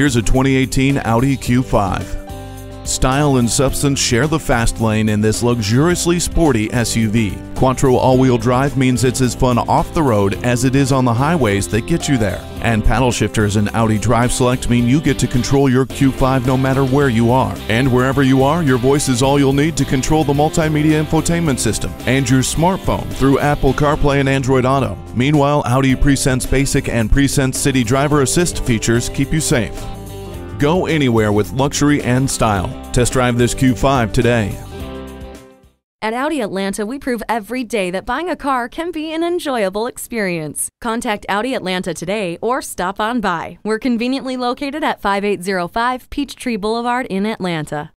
Here's a 2018 Audi Q5. Style and substance share the fast lane in this luxuriously sporty SUV. Quattro all-wheel drive means it's as fun off the road as it is on the highways that get you there. And paddle shifters and Audi Drive Select mean you get to control your Q5 no matter where you are. And wherever you are, your voice is all you'll need to control the multimedia infotainment system and your smartphone through Apple CarPlay and Android Auto. Meanwhile, Audi PreSense Basic and PreSense City Driver Assist features keep you safe. Go anywhere with luxury and style. Test drive this Q5 today. At Audi Atlanta, we prove every day that buying a car can be an enjoyable experience. Contact Audi Atlanta today or stop on by. We're conveniently located at 5805 Peachtree Boulevard in Atlanta.